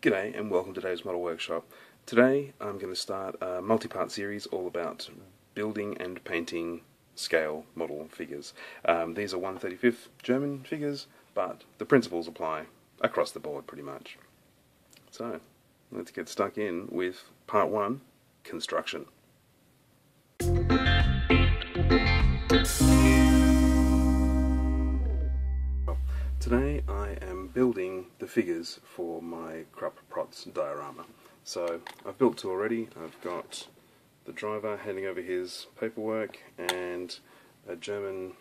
G'day and welcome to Dave's Model Workshop. Today I'm going to start a multi-part series all about building and painting scale model figures. These are 1/35 German figures, but the principles apply across the board pretty much. So let's get stuck in with part 1, construction. Today I am building the figures for my Krupp-Protz diorama. So I've built two already. I've got the driver handing over his paperwork and a German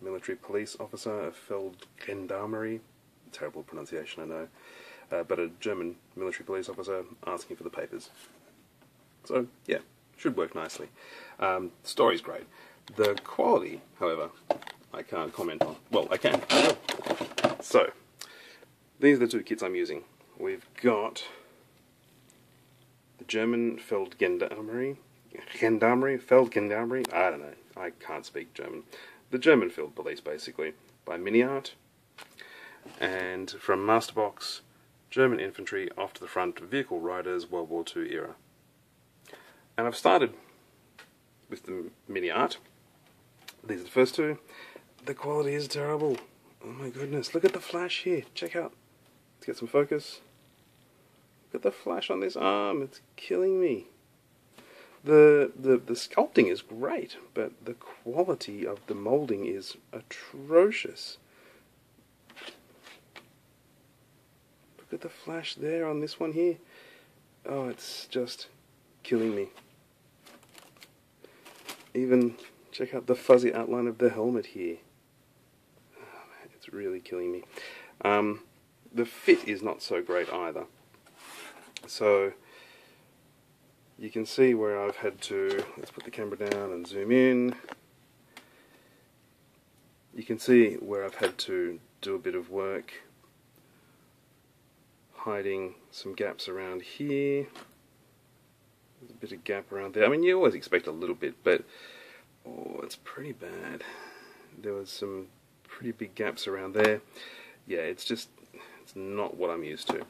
military police officer, a Feldgendarmerie, terrible pronunciation I know, but a German military police officer asking for the papers. So yeah, should work nicely. Story's great. The quality, however, I can't comment on. Well, I can. So, these are the two kits I'm using. We've got the German Feldgendarmerie, I don't know, I can't speak German. The German Field Police, basically, by MiniArt. And from MasterBox, German infantry off to the front, vehicle riders, World War II era. And I've started with the MiniArt. These are the first two. The quality is terrible. Oh my goodness, look at the flash here. Check out. Let's get some focus. Look at the flash on this arm. It's killing me. The sculpting is great, but the quality of the moulding is atrocious. Look at the flash there on this one here. Oh, it's just killing me. Even check out the fuzzy outline of the helmet here. Oh, man, it's really killing me. The fit is not so great either. So you can see where I've had to, let's put the camera down and zoom in. You can see where I've had to do a bit of work hiding some gaps around here. There's a bit of gap around there. I mean, you always expect a little bit, but oh, it's pretty bad. There was some pretty big gaps around there. Yeah, it's just, it's not what I'm used to.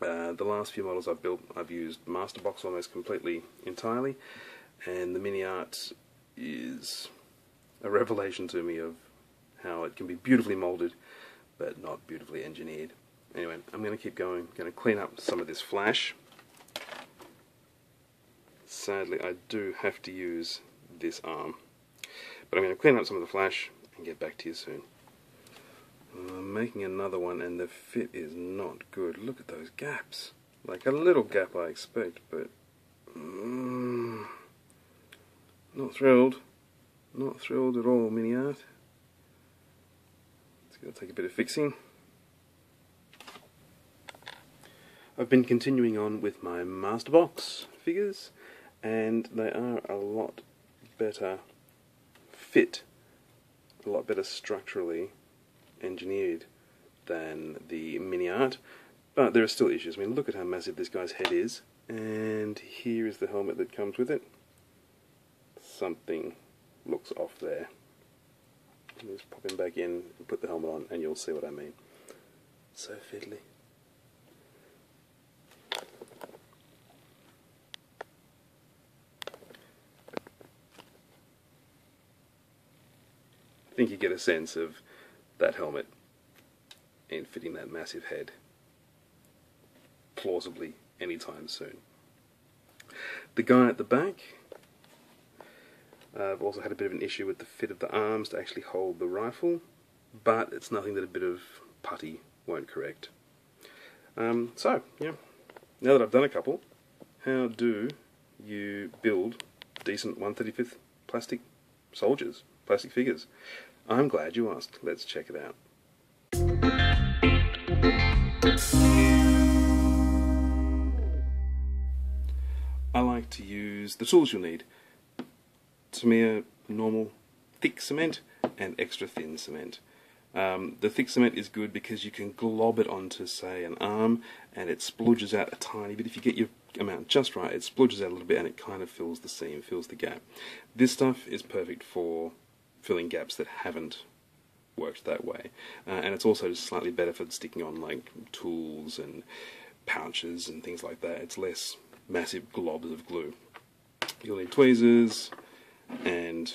The last few models I've built, I've used MasterBox almost completely, entirely, and the MiniArt is a revelation to me of how it can be beautifully moulded, but not beautifully engineered. Anyway, I'm going to keep going. I'm going to clean up some of this flash. Sadly, I do have to use this arm. But I'm going to clean up some of the flash and get back to you soon. I'm making another one and the fit is not good. Look at those gaps. Like a little gap I expect, but not thrilled. Not thrilled at all, MiniArt. It's going to take a bit of fixing. I've been continuing on with my MasterBox figures and they are a lot better fit, a lot better structurally engineered than the MiniArt, but there are still issues. I mean, look at how massive this guy's head is, and here is the helmet that comes with it. Something looks off there. Let's pop him back in and put the helmet on and you'll see what I mean. So fiddly. I think you get a sense of that helmet and fitting that massive head plausibly anytime soon. The guy at the back, I've also had a bit of an issue with the fit of the arms to actually hold the rifle, but it's nothing that a bit of putty won't correct. So yeah, now that I've done a couple, how do you build decent 1/35 plastic soldiers? Plastic figures. I'm glad you asked. Let's check it out. I like to use the tools you'll need. Tamiya normal thick cement and extra thin cement. The thick cement is good because you can glob it onto, say, an arm and it splodges out a tiny bit. If you get your amount just right, it splodges out a little bit and it kind of fills the seam, fills the gap. This stuff is perfect for filling gaps that haven't worked that way. And it's also just slightly better for sticking on like tools and pouches and things like that. It's less massive globs of glue. You'll need tweezers and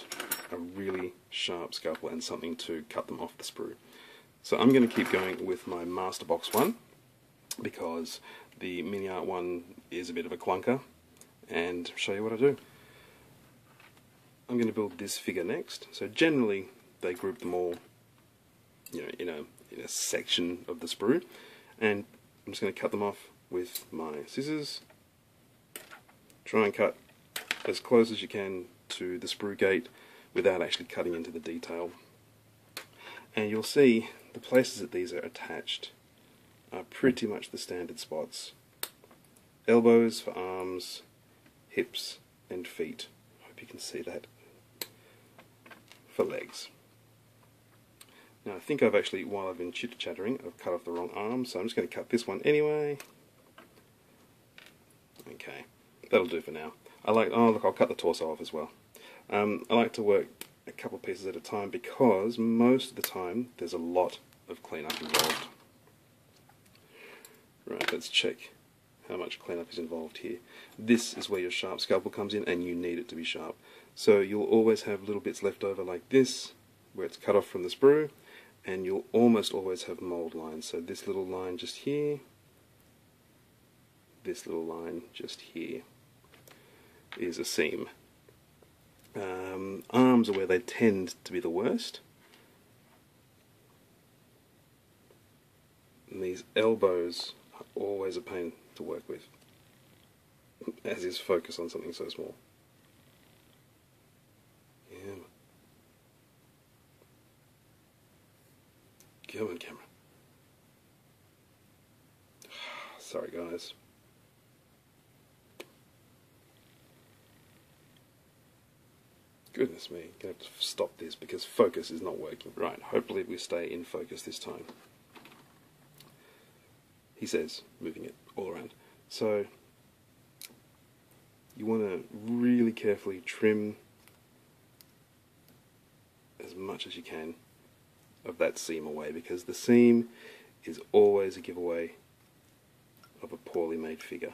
a really sharp scalpel and something to cut them off the sprue. So I'm going to keep going with my MasterBox one, because the MiniArt one is a bit of a clunker, and show you what I do. I'm going to build this figure next. So generally they group them all, you know, in a section of the sprue, and I'm just going to cut them off with my scissors. Try and cut as close as you can to the sprue gate without actually cutting into the detail. And you'll see the places that these are attached are pretty much the standard spots. Elbows for arms, hips and feet. I hope you can see that. For legs. Now I think I've actually, while I've been chitter-chattering, I've cut off the wrong arm, so I'm just going to cut this one anyway. Okay, that'll do for now. I like, oh look, I'll cut the torso off as well. I like to work a couple pieces at a time, because most of the time there's a lot of cleanup involved. Right, let's check how much cleanup is involved here. This is where your sharp scalpel comes in, and you need it to be sharp. So you'll always have little bits left over like this, where it's cut off from the sprue, and you'll almost always have mold lines. So this little line just here, this little line just here is a seam. Arms are where they tend to be the worst. And these elbows are always a pain to work with, as is focus on something so small. Yeah. Come on, camera. Sorry, guys. Goodness me, I'm going to have to stop this because focus is not working. Right, hopefully we stay in focus this time. He says, moving it all around. So, you want to really carefully trim as much as you can of that seam away, because the seam is always a giveaway of a poorly made figure.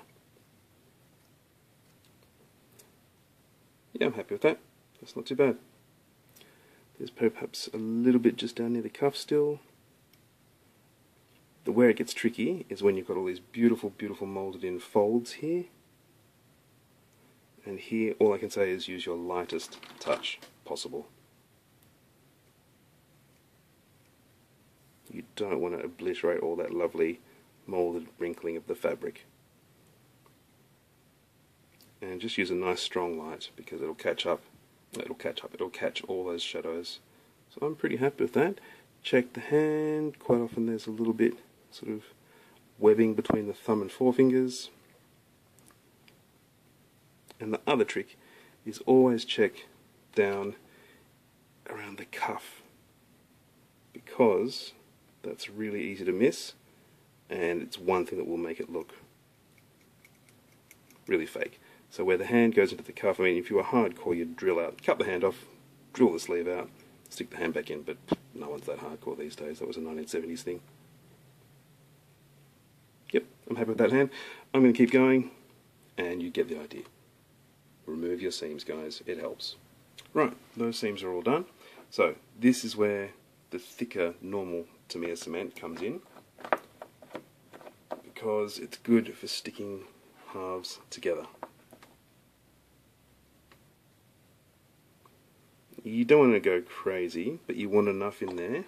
Yeah, I'm happy with that. That's not too bad. There's perhaps a little bit just down near the cuff still. The where it gets tricky is when you've got all these beautiful, beautiful moulded in folds here. And here, all I can say is use your lightest touch possible. You don't want to obliterate all that lovely moulded wrinkling of the fabric. And just use a nice strong light, because it'll catch up. It'll catch all those shadows. So I'm pretty happy with that. Check the hand. Quite often there's a little bit sort of webbing between the thumb and forefingers. And the other trick is always check down around the cuff, because that's really easy to miss, and it's one thing that will make it look really fake. So where the hand goes into the cuff, I mean, if you were hardcore, you'd drill out, cut the hand off, drill the sleeve out, stick the hand back in, but no one's that hardcore these days. That was a 1970s thing. Yep, I'm happy with that hand. I'm going to keep going, and you get the idea. Remove your seams, guys. It helps. Right, those seams are all done. So this is where the thicker, normal Tamiya cement comes in, because it's good for sticking halves together. You don't want to go crazy, but you want enough in there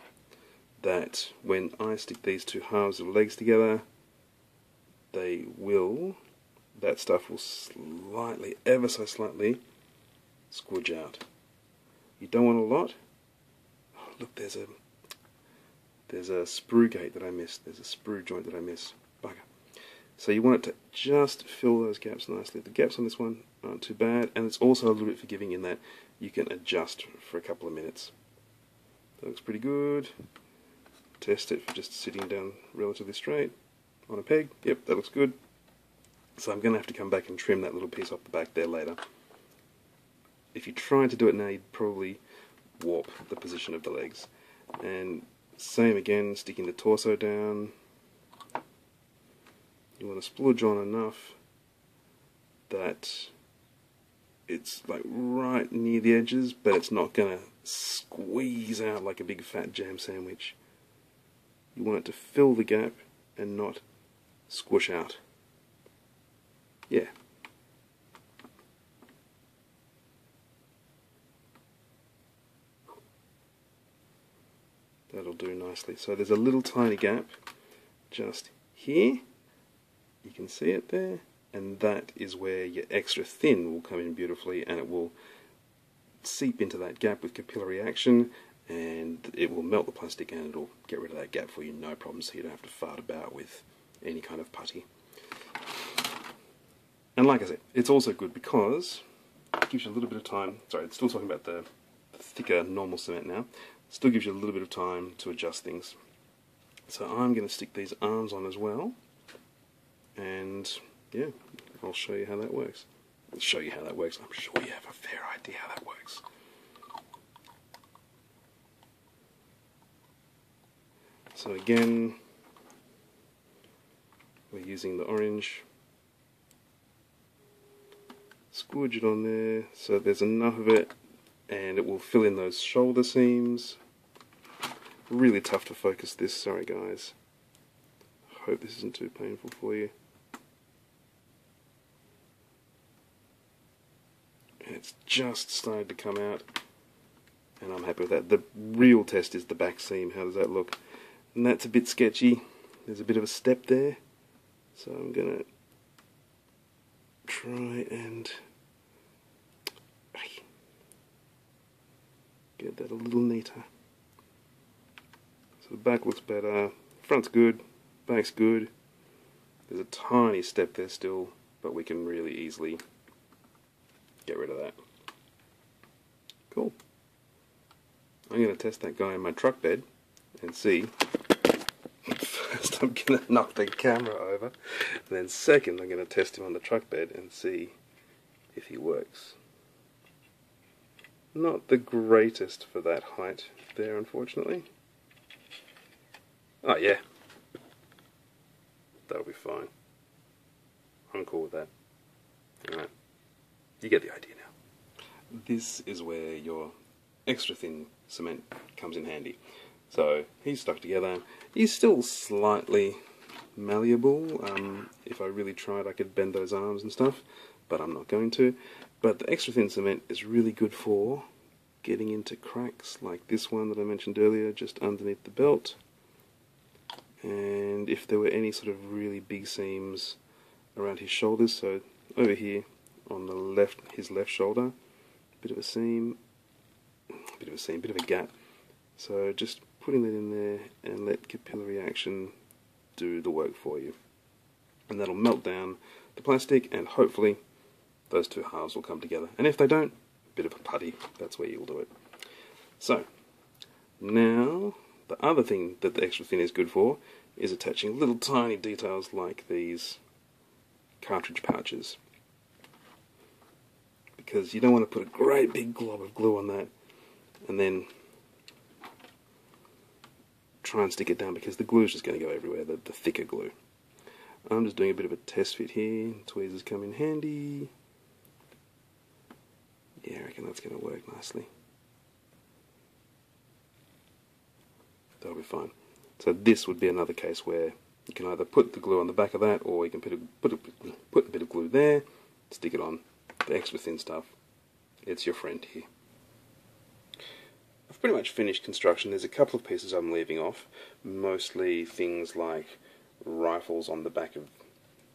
that when I stick these two halves of legs together, they will, that stuff will slightly, ever so slightly, squidge out. You don't want a lot. Oh, look, there's a sprue gate that I missed. There's a sprue joint that I missed. Bugger. So you want it to just fill those gaps nicely. The gaps on this one aren't too bad, and it's also a little bit forgiving in that you can adjust for a couple of minutes. That looks pretty good. Test it for just sitting down relatively straight on a peg. Yep, that looks good. So I'm going to have to come back and trim that little piece off the back there later. If you try to do it now, you'd probably warp the position of the legs. And same again, sticking the torso down. You want to splodge on enough that it's like right near the edges, but it's not going to squeeze out like a big fat jam sandwich. You want it to fill the gap and not squish out. Yeah. That'll do nicely. So there's a little tiny gap just here. You can see it there. And that is where your extra thin will come in beautifully, and it will seep into that gap with capillary action, and it will melt the plastic and it'll get rid of that gap for you, no problem, so you don't have to fart about with any kind of putty. And like I said, it's also good because it gives you a little bit of time. Sorry, it's still talking about the thicker normal cement now. It still gives you a little bit of time to adjust things. So I'm going to stick these arms on as well, and yeah, I'll show you how that works. I'll show you how that works. I'm sure you have a fair idea how that works. So again, we're using the orange. Squidge it on there so there's enough of it, and it will fill in those shoulder seams. Really tough to focus this, sorry guys. I hope this isn't too painful for you. And it's just started to come out, and I'm happy with that. The real test is the back seam, how does that look? And that's a bit sketchy, there's a bit of a step there, so I'm gonna try and get that a little neater. So the back looks better, front's good, back's good. There's a tiny step there still, but we can really easily get rid of that. Cool. I'm going to test that guy in my truck bed and see. First I'm going to knock the camera over, and then second I'm going to test him on the truck bed and see if he works. Not the greatest for that height there, unfortunately. Oh yeah, that'll be fine. I'm cool with that. Alright. You get the idea now. This is where your extra thin cement comes in handy. So he's stuck together. He's still slightly malleable. If I really tried, I could bend those arms and stuff, but I'm not going to. But the extra thin cement is really good for getting into cracks like this one that I mentioned earlier, just underneath the belt. And if there were any sort of really big seams around his shoulders, so over here, on the left, his left shoulder, bit of a gap. So just putting that in there and let capillary action do the work for you. And that'll melt down the plastic, and hopefully those two halves will come together. And if they don't, a bit of a putty, that's where you'll do it. So now the other thing that the extra thin is good for is attaching little tiny details like these cartridge pouches. Because you don't want to put a great big glob of glue on that and then try and stick it down, because the glue is just going to go everywhere, the thicker glue. I'm just doing a bit of a test fit here. Tweezers come in handy. Yeah, I reckon that's going to work nicely. That'll be fine. So this would be another case where you can either put the glue on the back of that, or you can put a bit of glue there, stick it on. The extra thin stuff, it's your friend here. I've pretty much finished construction. There's a couple of pieces I'm leaving off, mostly things like rifles on the back of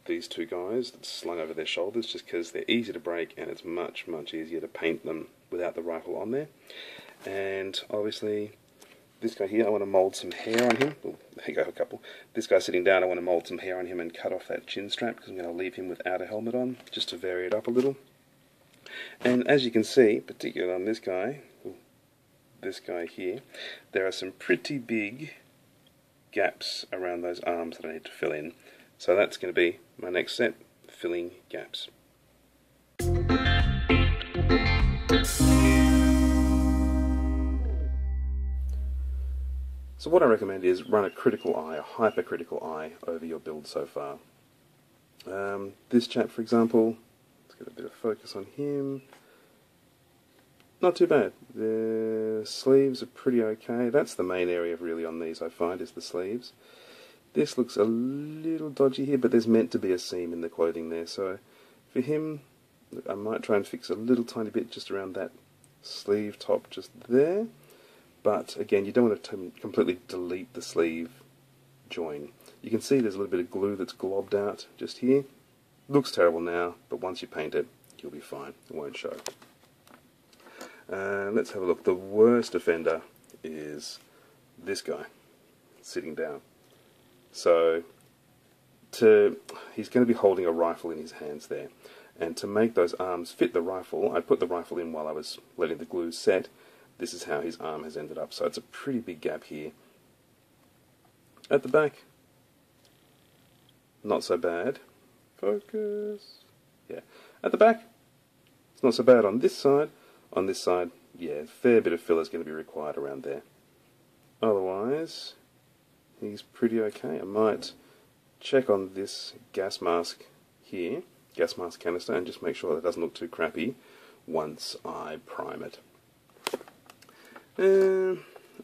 these two guys that's slung over their shoulders, just because they're easy to break and it's much, much easier to paint them without the rifle on there. And obviously this guy here, I want to mould some hair on him. Ooh, there you go, a couple. This guy sitting down, I want to mould some hair on him and cut off that chin strap, because I'm going to leave him without a helmet on, just to vary it up a little. And as you can see, particularly on this guy here, there are some pretty big gaps around those arms that I need to fill in. So that's going to be my next set, filling gaps. So what I recommend is run a critical eye, a hypercritical eye, over your build so far. This chap, for example, let's get a bit of focus on him. Not too bad. The sleeves are pretty okay. That's the main area really on these, I find, is the sleeves. This looks a little dodgy here, but there's meant to be a seam in the clothing there. So for him, I might try and fix a little tiny bit just around that sleeve top just there. But again, you don't want to completely delete the sleeve join. You can see there's a little bit of glue that's globbed out just here. Looks terrible now, but once you paint it, you'll be fine. It won't show. Let's have a look. The worst offender is this guy sitting down. So he's going to be holding a rifle in his hands there. And to make those arms fit the rifle, I put the rifle in while I was letting the glue set. This is how his arm has ended up. So it's a pretty big gap here. At the back, not so bad. Focus. Yeah. At the back, it's not so bad on this side. On this side, yeah, a fair bit of filler is going to be required around there. Otherwise, he's pretty okay. I might check on this gas mask here, gas mask canister, and just make sure that it doesn't look too crappy once I prime it.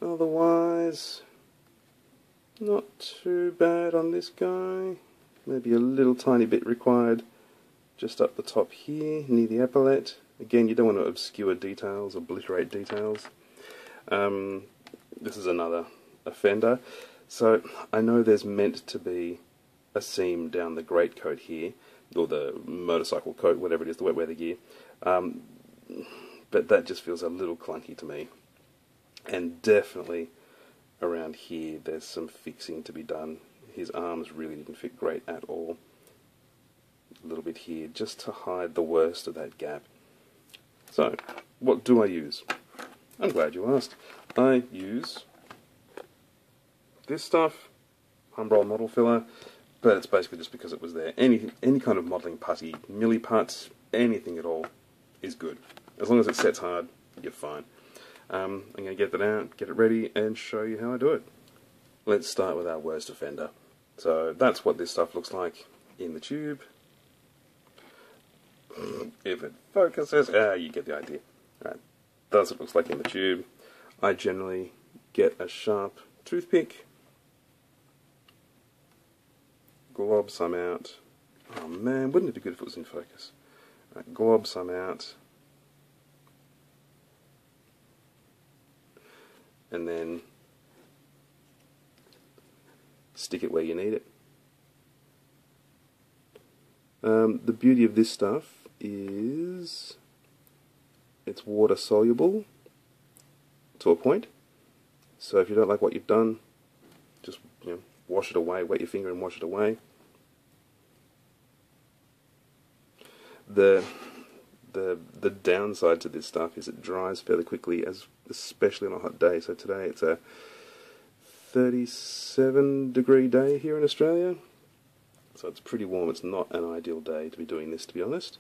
Otherwise, not too bad on this guy. Maybe a little tiny bit required just up the top here, near the epaulette. Again, you don't want to obscure details, obliterate details. This is another offender. So I know there's meant to be a seam down the greatcoat here, or the motorcycle coat, whatever it is, the wet weather gear. But that just feels a little clunky to me. And definitely around here, there's some fixing to be done. His arms really didn't fit great at all. A little bit here, just to hide the worst of that gap. So, what do I use? I'm glad you asked. I use this stuff, Humbrol model filler, but it's basically just because it was there. Any kind of modelling putty, milliput, anything at all is good. As long as it sets hard, you're fine. I'm going to get that out, get it ready, and show you how I do it. Let's start with our worst offender. So that's what this stuff looks like in the tube. If it focuses, you get the idea. All right, that's what it looks like in the tube. I generally get a sharp toothpick, glob some out. Oh man, wouldn't it be good if it was in focus? All right, glob some out, and then stick it where you need it. The beauty of this stuff is it's water soluble to a point, so if you don't like what you've done, just wash it away, wet your finger and wash it away. The downside to this stuff is it dries fairly quickly, especially on a hot day. So today it's a 37-degree day here in Australia, so it's pretty warm. It's not an ideal day to be doing this, to be honest.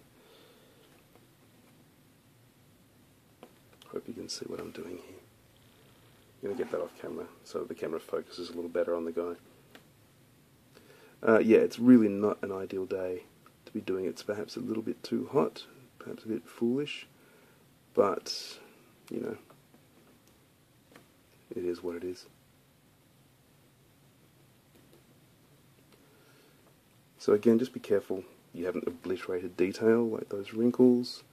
Hope you can see what I'm doing here. I'm going to get that off camera so the camera focuses a little better on the guy. Yeah, it's really not an ideal day to be doing it. It's perhaps a little bit too hot, perhaps a bit foolish, but, you know, it is what it is. So again, just be careful you haven't obliterated detail like those wrinkles.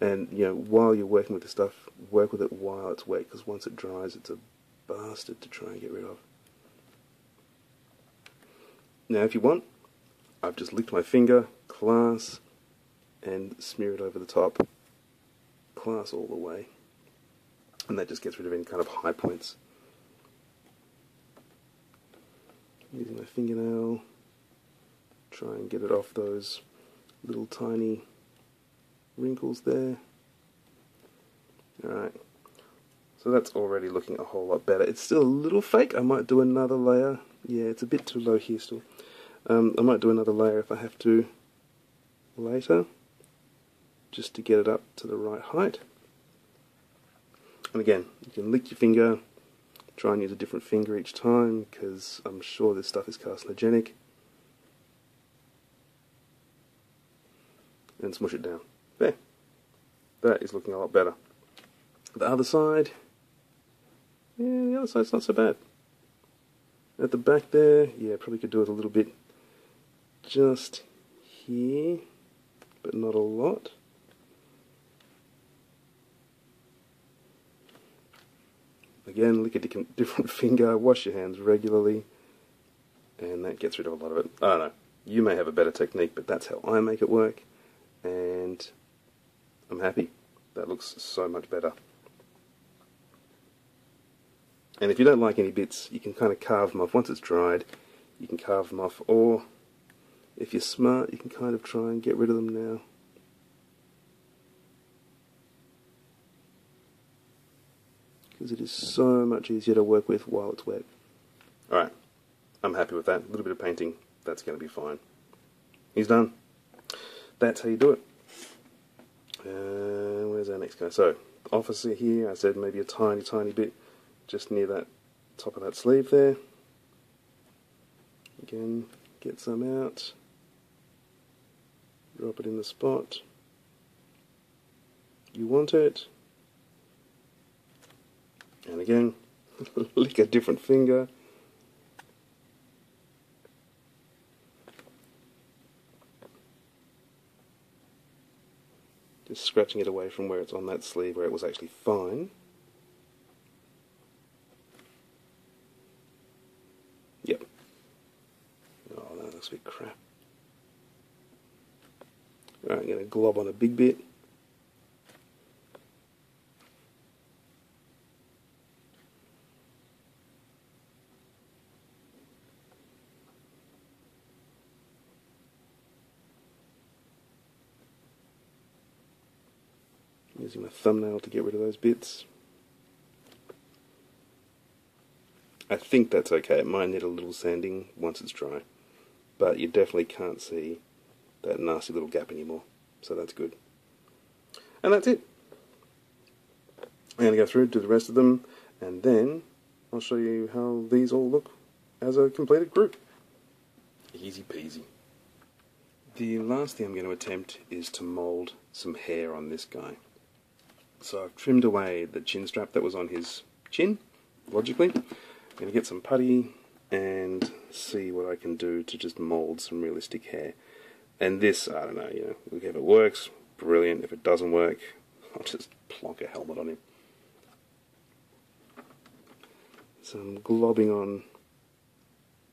And, while you're working with the stuff, work with it while it's wet, because once it dries, it's a bastard to try and get rid of. Now, if you want, I've just licked my finger, class, and smear it over the top. Class all the way. And that just gets rid of any kind of high points. Using my fingernail, try and get it off those little tiny wrinkles there. Alright, so that's already looking a whole lot better. It's still a little fake. I might do another layer. Yeah, it's a bit too low here still. I might do another layer if I have to later, just to get it up to the right height. And again, you can lick your finger, Try and use a different finger each time, because I'm sure this stuff is carcinogenic. And smush it down. There. That is looking a lot better. The other side, yeah, the other side's not so bad. At the back there, yeah, probably could do it a little bit just here, but not a lot. Again, lick a different finger, wash your hands regularly, and that gets rid of a lot of it. I don't know, you may have a better technique, but that's how I make it work, and I'm happy. That looks so much better. And if you don't like any bits, you can kind of carve them off. Once it's dried, you can carve them off, or if you're smart, you can kind of try and get rid of them now. Because it is so much easier to work with while it's wet. Alright, I'm happy with that. A little bit of painting, that's going to be fine. He's done. That's how you do it. Where's our next guy? So, officer here, I said maybe a tiny, tiny bit just near that top of that sleeve there. Again, get some out. Drop it in the spot. You want it. And again, lick a different finger. Just scratching it away from where it's on that sleeve, where it was actually fine. Yep. Oh, that looks a bit crap. Alright, I'm going to glob on a big bit. Using my thumbnail to get rid of those bits. I think that's okay. It might need a little sanding once it's dry, but you definitely can't see that nasty little gap anymore, so that's good. And that's it. I'm going to go through, do the rest of them, and then I'll show you how these all look as a completed group. Easy peasy. The last thing I'm going to attempt is to mould some hair on this guy. So I've trimmed away the chin strap that was on his chin, logically. I'm going to get some putty and see what I can do to just mould some realistic hair. And this, I don't know, you know, if it works, brilliant. If it doesn't work, I'll just plonk a helmet on him. So I'm globbing on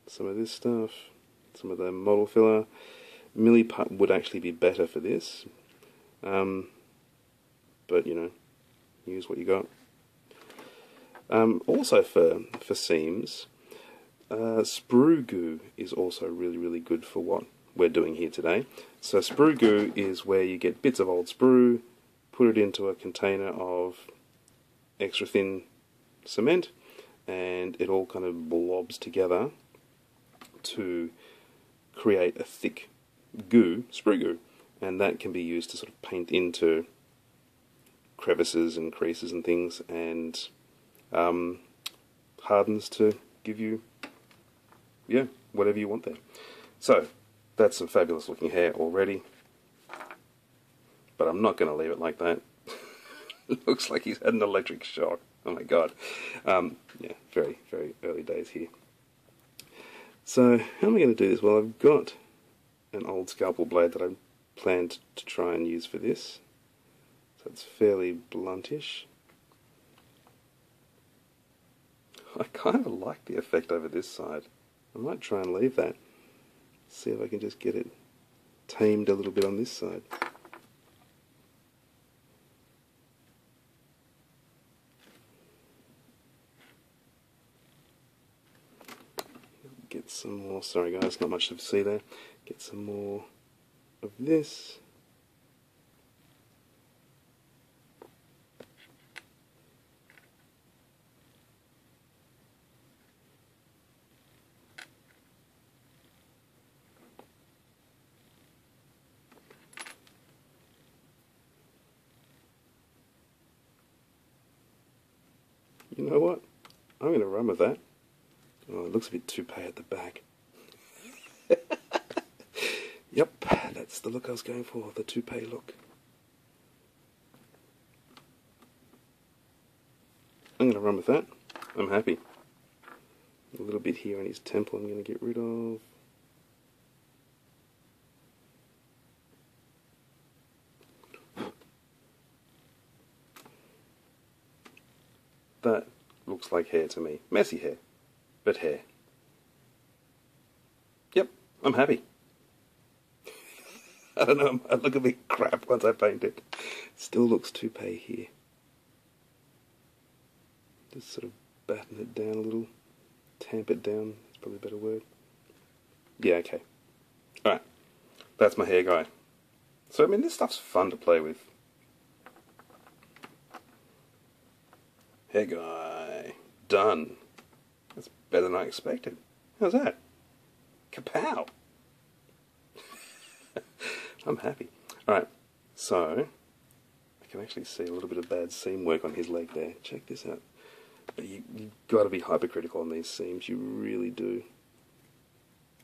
some of this stuff, some of the model filler. Milliput would actually be better for this. But, you know, use what you got. Also for seams, sprue goo is also really, really good for what we're doing here today. So sprue goo is where you get bits of old sprue, put it into a container of extra thin cement, and it all kind of blobs together to create a thick goo, sprue goo, and that can be used to sort of paint into crevices and creases and things, and hardens to give you, yeah, whatever you want there. So that's some fabulous looking hair already, but I'm not going to leave it like that. It looks like he's had an electric shock. Oh my god. Yeah, very, very early days here. So how am I going to do this? Well, I've got an old scalpel blade that I planned to try and use for this. That's fairly bluntish. I kind of like the effect over this side. I might try and leave that. See if I can just get it tamed a little bit on this side. Get some more, sorry guys, not much to see there. Get some more of this. You know what? I'm going to run with that. Oh, it looks a bit toupee at the back. Yep, that's the look I was going for, the toupee look. I'm going to run with that. I'm happy. A little bit here on his temple I'm going to get rid of. That looks like hair to me. Messy hair, but hair. Yep, I'm happy. I don't know, I look a bit crap once I paint it. Still looks toupee here. Just sort of batten it down a little. Tamp it down, that's probably a better word. Yeah, okay. Alright, that's my hair guy. So, I mean, this stuff's fun to play with. Hair guy. Done. That's better than I expected. How's that? Kapow! I'm happy. Alright, so I can actually see a little bit of bad seam work on his leg there. Check this out. But you've got to be hypercritical on these seams, you really do.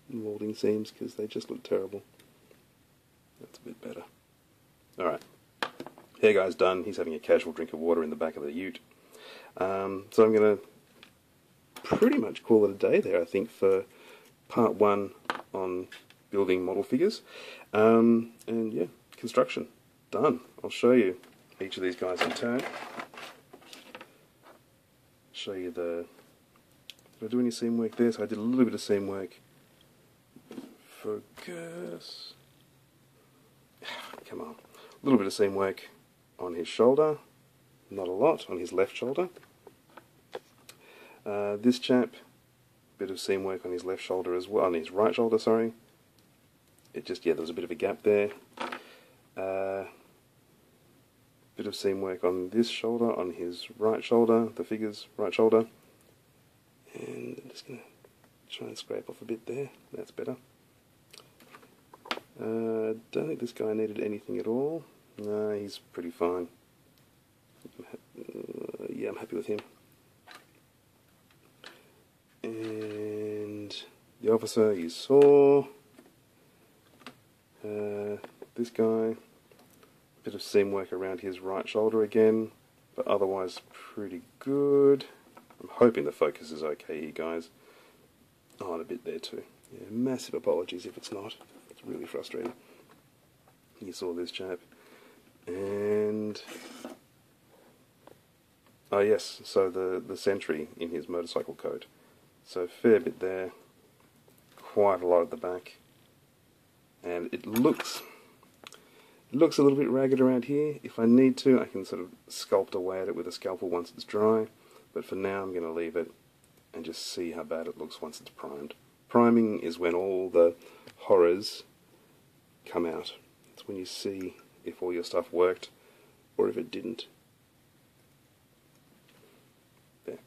Molding seams, because they just look terrible. That's a bit better. Alright. Hair guy's done. He's having a casual drink of water in the back of the ute. So I'm going to pretty much call it a day there, I think, for part one on building model figures. And yeah, construction. Done. I'll show you each of these guys in turn. Show you the... Did I do any seam work there? So I did a little bit of seam work. Focus. Come on. A little bit of seam work on his shoulder. Not a lot on his left shoulder. This chap, bit of seam work on his left shoulder as well, on his right shoulder, sorry. It just, yeah, there was a bit of a gap there. Bit of seam work on this shoulder, on his right shoulder, the figure's right shoulder. And I'm just going to try and scrape off a bit there. That's better. Don't think this guy needed anything at all. No, he's pretty fine. Yeah, I'm happy with him. And the officer you saw. This guy. Bit of seam work around his right shoulder again, but otherwise pretty good. I'm hoping the focus is okay here, guys. Oh, and a bit there too. Yeah, massive apologies if it's not. It's really frustrating. You saw this chap. And... oh yes, so the sentry in his motorcycle coat. So fair bit there. Quite a lot at the back. And it looks... it looks a little bit ragged around here. If I need to, I can sort of sculpt away at it with a scalpel once it's dry. But for now, I'm going to leave it and just see how bad it looks once it's primed. Priming is when all the horrors come out. It's when you see if all your stuff worked or if it didn't. There.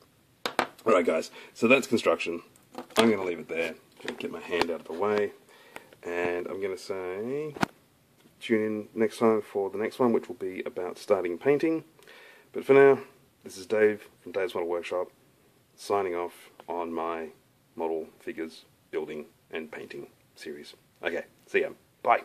Alright guys, so that's construction. I'm going to leave it there. I'm going to get my hand out of the way. And I'm going to say... tune in next time for the next one, which will be about starting painting. But for now, this is Dave from Dave's Model Workshop, signing off on my model figures building and painting series. Okay, see ya. Bye.